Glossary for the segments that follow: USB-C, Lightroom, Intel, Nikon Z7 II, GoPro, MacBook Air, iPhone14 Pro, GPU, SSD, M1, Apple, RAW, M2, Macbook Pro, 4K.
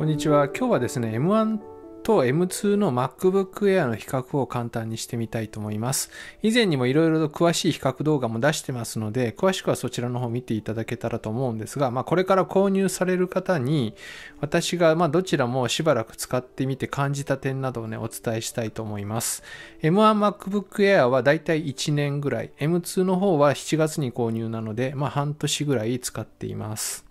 こんにちは。今日はですね、M1 と M2 の MacBook Air の比較を簡単にしてみたいと思います。以前にもいろいろと詳しい比較動画も出してますので、詳しくはそちらの方見ていただけたらと思うんですが、これから購入される方に、私がどちらもしばらく使ってみて感じた点などをね、お伝えしたいと思います。M1 MacBook Air はだいたい1年ぐらい、M2 の方は7月に購入なので、半年ぐらい使っています。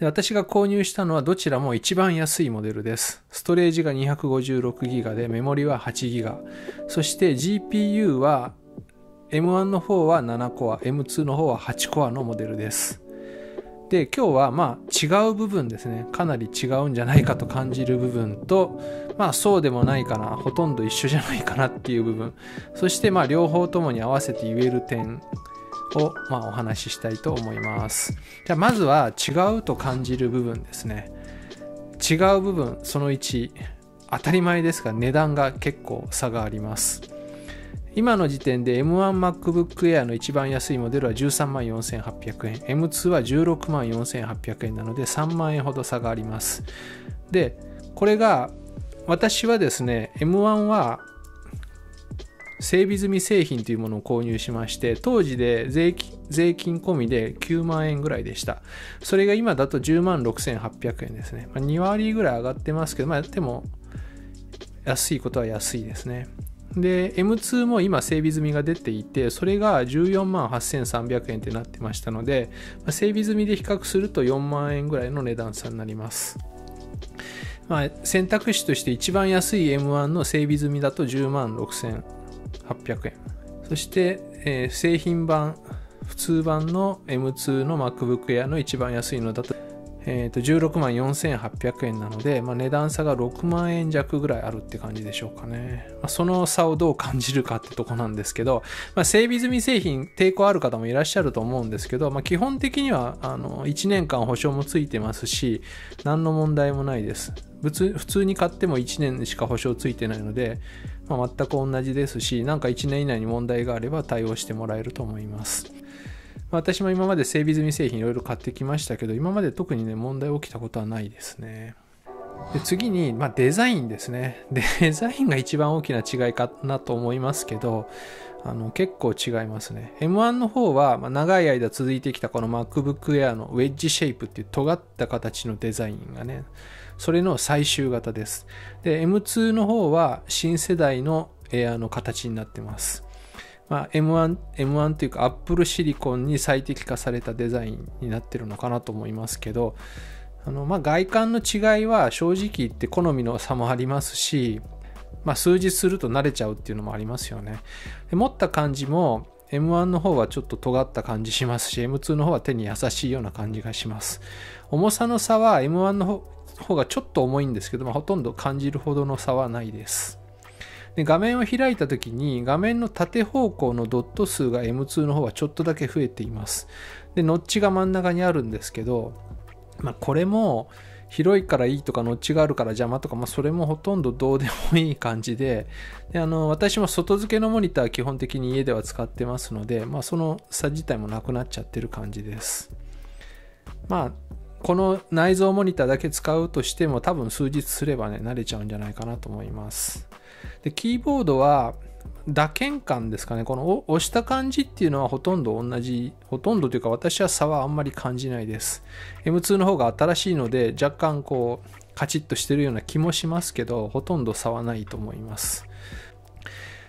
私が購入したのはどちらも一番安いモデルです。ストレージが 256GB でメモリは 8GB。そして GPU は M1 の方は7コア、M2 の方は8コアのモデルです。で、今日は違う部分ですね。かなり違うんじゃないかと感じる部分と、そうでもないかな、ほとんど一緒じゃないかなっていう部分。そして両方ともに合わせて言える点をお話ししたいと思います。じゃあまずは違うと感じる部分ですね。違う部分、その1、当たり前ですが値段が結構差があります。今の時点で M1 MacBook Air の一番安いモデルは 134,800 円、M2 は 164,800 円なので3万円ほど差があります。で、これが私はですね、M1 は整備済み製品というものを購入しまして、当時で税金込みで9万円ぐらいでした。それが今だと 106,800 円ですね。2割ぐらい上がってますけど、でも安いことは安いですね。で、M2 も今整備済みが出ていて、それが 148,300 円ってなってましたので、整備済みで比較すると4万円ぐらいの値段差になります。選択肢として一番安い M1 の整備済みだと 106,800 円。そして、製品版、普通版の M2 の MacBook Air の一番安いのだと、164,800 円なので、値段差が6万円弱ぐらいあるって感じでしょうかね。その差をどう感じるかってとこなんですけど、整備済み製品、抵抗ある方もいらっしゃると思うんですけど、基本的には1年間保証もついてますし、何の問題もないです。普通に買っても1年しか保証ついてないので、全く同じですし、なんか1年以内に問題があれば対応してもらえると思います。私も今まで整備済み製品いろいろ買ってきましたけど、今まで特にね、問題起きたことはないですね。で、次に、デザインですね。デザインが一番大きな違いかなと思いますけど、結構違いますね。M1 の方は、長い間続いてきたこの MacBook Air のウェッジシェイプっていう尖った形のデザインがね、それの最終型です。で、M2 の方は新世代の Air の形になってます。M1 というか Apple シリコンに最適化されたデザインになってるのかなと思いますけど、外観の違いは正直言って好みの差もありますし、数日すると慣れちゃうっていうのもありますよね。で、持った感じも M1 の方はちょっと尖った感じしますし、 M2 の方は手に優しいような感じがします。重さの差は M1 の方がちょっと重いんですけど、ほとんど感じるほどの差はないです。で、画面を開いた時に画面の縦方向のドット数が M2 の方はちょっとだけ増えています。で、ノッチが真ん中にあるんですけど、これも広いからいいとかノッチがあるから邪魔とか、それもほとんどどうでもいい感じで、私も外付けのモニター基本的に家では使ってますので、その差自体もなくなっちゃってる感じです。この内蔵モニターだけ使うとしても多分数日すればね、慣れちゃうんじゃないかなと思います。で、キーボードは打鍵感ですかね、この押した感じっていうのはほとんど同じ、ほとんどというか私は差はあんまり感じないです。M2 の方が新しいので若干こうカチッとしてるような気もしますけど、ほとんど差はないと思います。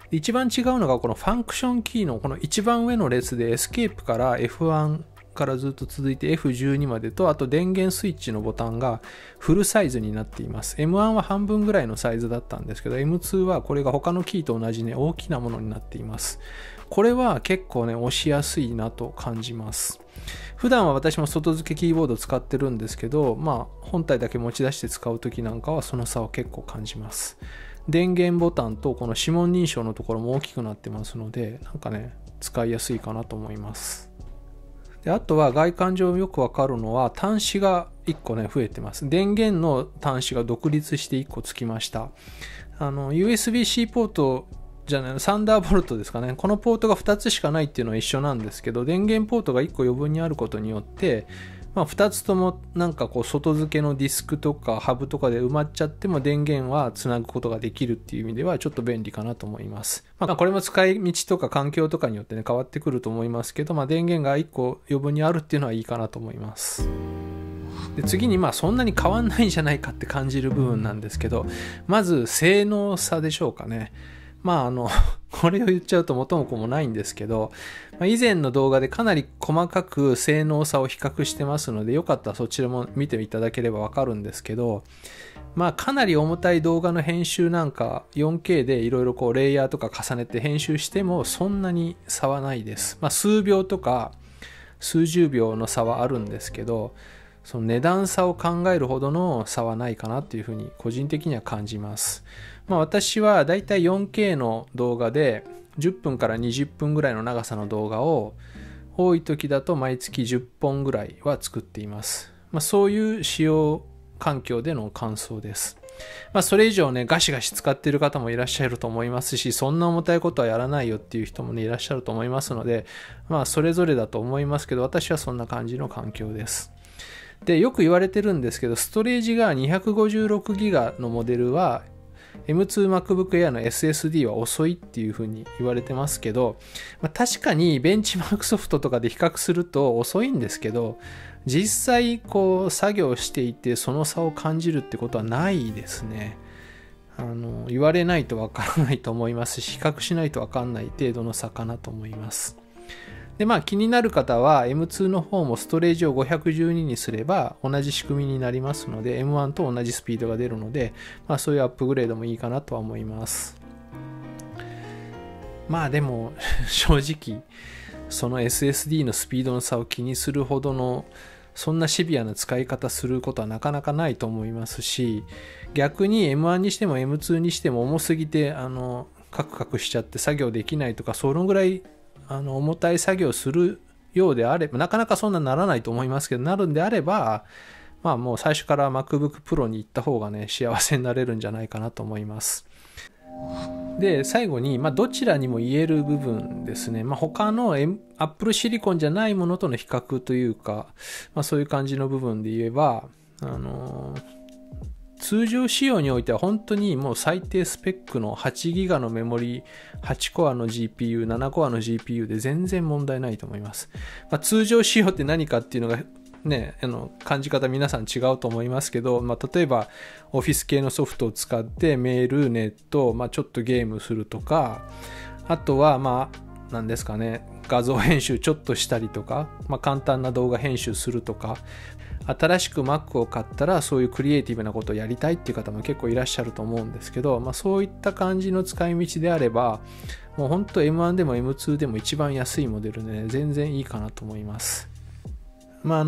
一番違うのがこのファンクションキーのこの一番上の列でエスケープから F1、からずっと続いて F12 までと、あと電源スイッチのボタンがフルサイズになっています。M1 は半分ぐらいのサイズだったんですけど、M2 はこれが他のキーと同じね、大きなものになっています。これは結構ね、押しやすいなと感じます。普段は私も外付けキーボード使ってるんですけど、本体だけ持ち出して使う時なんかはその差を結構感じます。電源ボタンとこの指紋認証のところも大きくなってますので、なんかね、使いやすいかなと思います。で、あとは外観上よくわかるのは端子が1個ね、増えてます。電源の端子が独立して1個つきました。USB-C ポートじゃない、サンダーボルトですかね。このポートが2つしかないっていうのは一緒なんですけど、電源ポートが1個余分にあることによって、まあ、2つともなんかこう外付けのディスクとかハブとかで埋まっちゃっても電源はつなぐことができるっていう意味ではちょっと便利かなと思います。まあ、これも使い道とか環境とかによってね変わってくると思いますけど、まあ、電源が1個余分にあるっていうのはいいかなと思います。で次にまあそんなに変わんないんじゃないかって感じる部分なんですけど、まず性能差でしょうかね。まあこれを言っちゃうと元も子もないんですけど、以前の動画でかなり細かく性能差を比較してますので、よかったらそちらも見ていただければわかるんですけど、まあかなり重たい動画の編集なんか 4K でいろいろこうレイヤーとか重ねて編集してもそんなに差はないです。まあ数秒とか数十秒の差はあるんですけど、その値段差を考えるほどの差はないかなっていうふうに個人的には感じます。まあ、私はだいたい 4K の動画で10分から20分ぐらいの長さの動画を多い時だと毎月10本ぐらいは作っています。まあ、そういう使用環境での感想です。まあ、それ以上ねガシガシ使っている方もいらっしゃると思いますし、そんな重たいことはやらないよっていう人もねいらっしゃると思いますので、まあそれぞれだと思いますけど、私はそんな感じの環境です。でよく言われてるんですけど、ストレージが 256GB のモデルは M2 MacBook Air の SSD は遅いっていうふうに言われてますけど、まあ、確かにベンチマークソフトとかで比較すると遅いんですけど、実際こう作業していてその差を感じるってことはないですね。言われないとわからないと思いますし、比較しないとわかんない程度の差かなと思います。でまあ、気になる方は M2 の方もストレージを512にすれば同じ仕組みになりますので M1 と同じスピードが出るので、まあ、そういうアップグレードもいいかなとは思います。まあでも正直その SSD のスピードの差を気にするほどのそんなシビアな使い方することはなかなかないと思いますし、逆に M1 にしても M2 にしても重すぎてカクカクしちゃって作業できないとか、そのぐらい重たい作業するようであれば、なかなかそんなならないと思いますけど、なるんであれば、まあもう最初から MacBook Pro に行った方がね、幸せになれるんじゃないかなと思います。で、最後に、まあどちらにも言える部分ですね。まあ他の Apple Silicon じゃないものとの比較というか、まあそういう感じの部分で言えば、通常仕様においては本当にもう最低スペックの 8GB のメモリ、8コアの GPU、7コアの GPU で全然問題ないと思います。まあ、通常仕様って何かっていうのがね、感じ方皆さん違うと思いますけど、まあ、例えばオフィス系のソフトを使ってメール、ネット、まあ、ちょっとゲームするとか、あとはまあ、なんですかね、画像編集ちょっとしたりとか、まあ、簡単な動画編集するとか、新しく Mac を買ったらそういうクリエイティブなことをやりたいっていう方も結構いらっしゃると思うんですけど、まあ、そういった感じの使い道であればもうほんと M1 でも M2 でも一番安いモデルで、ね、全然いいかなと思います。まあ、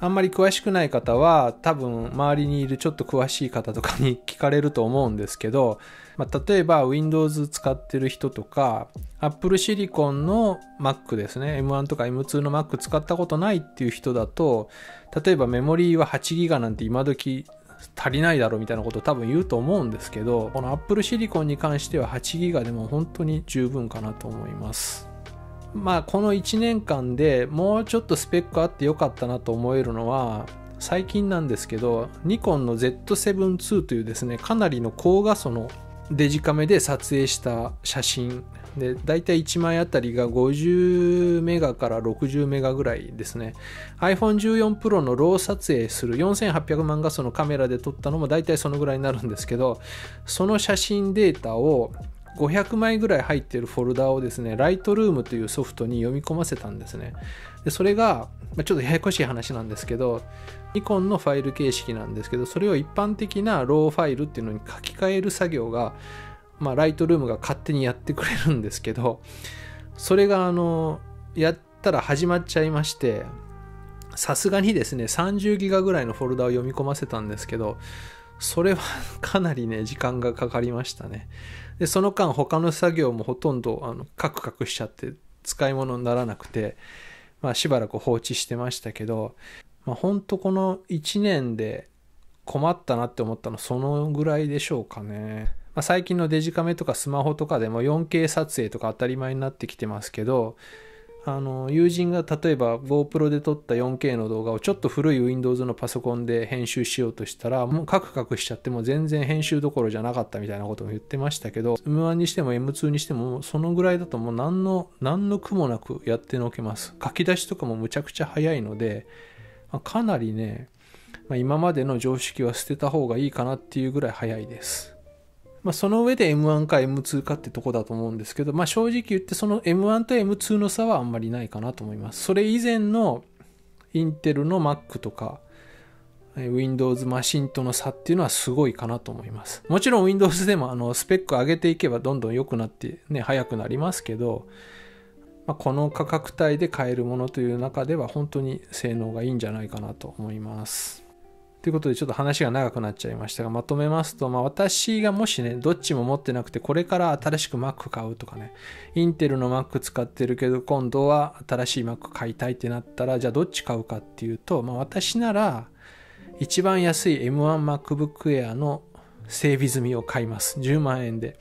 あんまり詳しくない方は多分周りにいるちょっと詳しい方とかに聞かれると思うんですけど、まあ、例えば Windows 使ってる人とか Apple Silicon の Mac ですね、 M1 とか M2 の Mac 使ったことないっていう人だと、例えばメモリーは 8GB なんて今時足りないだろうみたいなことを多分言うと思うんですけど、この Apple Silicon に関しては 8GB でも本当に十分かなと思います。まあこの1年間でもうちょっとスペックあってよかったなと思えるのは、最近なんですけどニコンの Z7 II というですね、かなりの高画素のデジカメで撮影した写真で、だいたい1枚あたりが50メガから60メガぐらいですね。 iPhone14 Pro のRAW撮影する4800万画素のカメラで撮ったのもだいたいそのぐらいになるんですけど、その写真データを500枚ぐらい入っているフォルダをですね、Lightroom というソフトに読み込ませたんですね。でそれが、ちょっとややこしい話なんですけど、ニコンのファイル形式なんですけど、それを一般的な RAW ファイルっていうのに書き換える作業が、まあ、Lightroom が勝手にやってくれるんですけど、それがやったら始まっちゃいまして、さすがにですね、30ギガぐらいのフォルダを読み込ませたんですけど、それはかなりね、時間がかかりましたね。で、その間他の作業もほとんどカクカクしちゃって使い物にならなくて、まあしばらく放置してましたけど、まあほんとこの1年で困ったなって思ったのそのぐらいでしょうかね。まあ、最近のデジカメとかスマホとかでも 4K 撮影とか当たり前になってきてますけど、友人が例えば GoPro で撮った 4K の動画をちょっと古い Windows のパソコンで編集しようとしたら、もうカクカクしちゃってもう全然編集どころじゃなかったみたいなことも言ってましたけど、 M1 にしても M2 にしてもそのぐらいだともう何の苦もなくやってのけます。書き出しとかもむちゃくちゃ早いので、かなりね、今までの常識は捨てた方がいいかなっていうぐらい早いです。その上で M1 か M2 かってとこだと思うんですけど、正直言ってその M1 と M2 の差はあんまりないかなと思います。それ以前のインテルの Mac とか Windows マシンとの差っていうのはすごいかなと思います。もちろん Windows でもスペック上げていけばどんどん良くなってね、早くなりますけど、この価格帯で買えるものという中では本当に性能がいいんじゃないかなと思います。ということでちょっと話が長くなっちゃいましたが、まとめますと、私がもしね、どっちも持ってなくてこれから新しく Mac 買うとかね、インテルの Mac 使ってるけど今度は新しい Mac 買いたいってなったら、じゃあどっち買うかっていうと、私なら一番安い M1 MacBook Air の整備済みを買います。10万円で。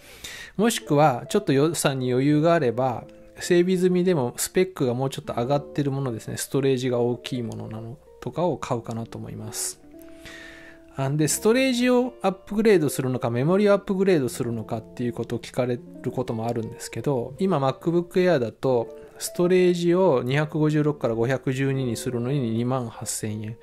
もしくはちょっと予算に余裕があれば、整備済みでもスペックがもうちょっと上がってるものですね、ストレージが大きいものなのとかを買うかなと思います。で、ストレージをアップグレードするのかメモリをアップグレードするのかっていうことを聞かれることもあるんですけど、今 MacBook Air だとストレージを256から512にするのに2万8000円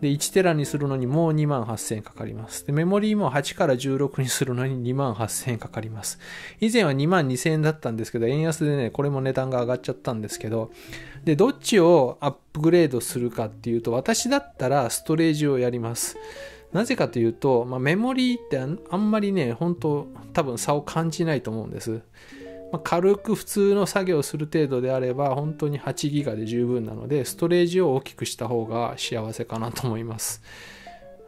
で、1テラにするのにもう2万8000円かかります。でメモリーも8から16にするのに2万8000円かかります。以前は2万2000円だったんですけど、円安でね、これも値段が上がっちゃったんですけど、でどっちをアップグレードするかっていうと、私だったらストレージをやります。なぜかというと、メモリーってあんまりね、本当多分差を感じないと思うんです。軽く普通の作業をする程度であれば本当に8ギガで十分なので、ストレージを大きくした方が幸せかなと思います。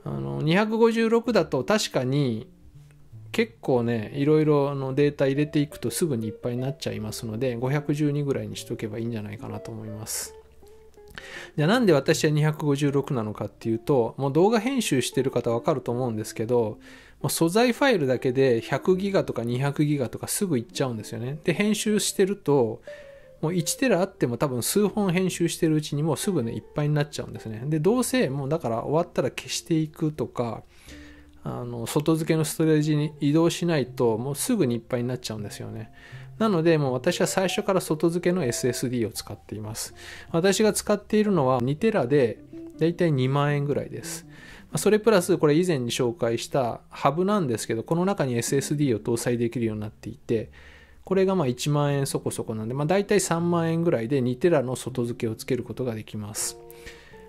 256だと確かに結構ね、いろいろのデータ入れていくとすぐにいっぱいになっちゃいますので、512ぐらいにしとけばいいんじゃないかなと思います。じゃあなんで私は256なのかっていうと、もう動画編集してる方わかると思うんですけど、もう素材ファイルだけで100ギガとか200ギガとかすぐいっちゃうんですよね。で編集してると、もう1テラあっても多分数本編集してるうちにもうすぐね、いっぱいになっちゃうんですね。でどうせもうだから終わったら消していくとか、外付けのストレージに移動しないともうすぐにいっぱいになっちゃうんですよね。なのでもう私は最初から外付けの SSD を使っています。私が使っているのは2テラでだいたい2万円ぐらいです。それプラスこれ以前に紹介したハブなんですけど、この中に SSD を搭載できるようになっていて、これが1万円そこそこなんで、だいたい3万円ぐらいで2テラの外付けをつけることができます。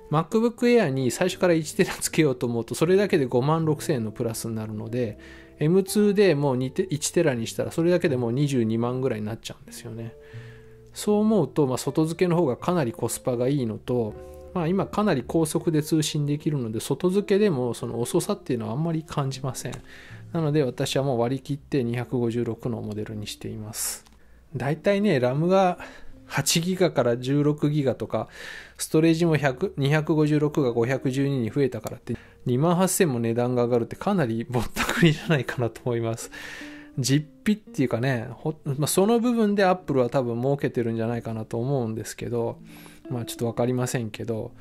MacBook Air に最初から1テラつけようと思うと、それだけで5万6千円のプラスになるので、M2 でもう1テラにしたらそれだけでもう22万ぐらいになっちゃうんですよね。そう思うと、外付けの方がかなりコスパがいいのと、今かなり高速で通信できるので、外付けでもその遅さっていうのはあんまり感じません。なので私はもう割り切って256のモデルにしています。だいたいね、ラムが8ギガから16ギガとか、ストレージも256が512に増えたからって2万8000も値段が上がるって、かなりぼったくりじゃないかなと思います。実費っていうかね、その部分で Apple は多分儲けてるんじゃないかなと思うんですけど、ちょっと分かりませんけど、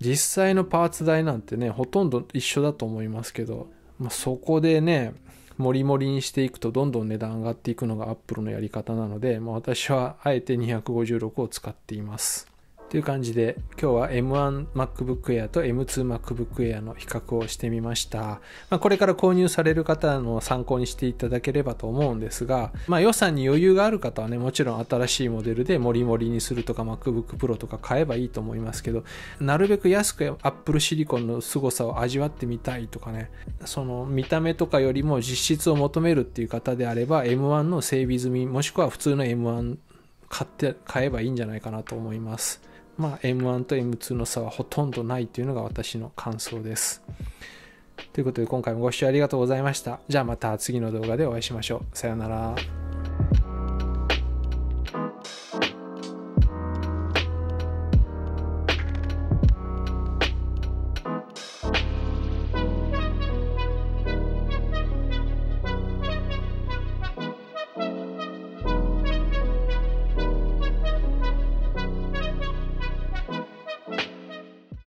実際のパーツ代なんてね、ほとんど一緒だと思いますけど、そこでね、モリモリにしていくとどんどん値段上がっていくのが Apple のやり方なので、私はあえて256を使っています。という感じで、今日は M1 MacBook Air と M2 MacBook Air の比較をしてみました。これから購入される方の参考にしていただければと思うんですが、予算に余裕がある方はね、もちろん新しいモデルでモリモリにするとか MacBook Pro とか買えばいいと思いますけど、なるべく安く Apple シリコンの凄さを味わってみたいとかね、その見た目とかよりも実質を求めるっていう方であれば、M1 の整備済みもしくは普通の M1 買えばいいんじゃないかなと思います。M1 と M2 の差はほとんどないというのが私の感想です。ということで今回もご視聴ありがとうございました。じゃあまた次の動画でお会いしましょう。さようなら。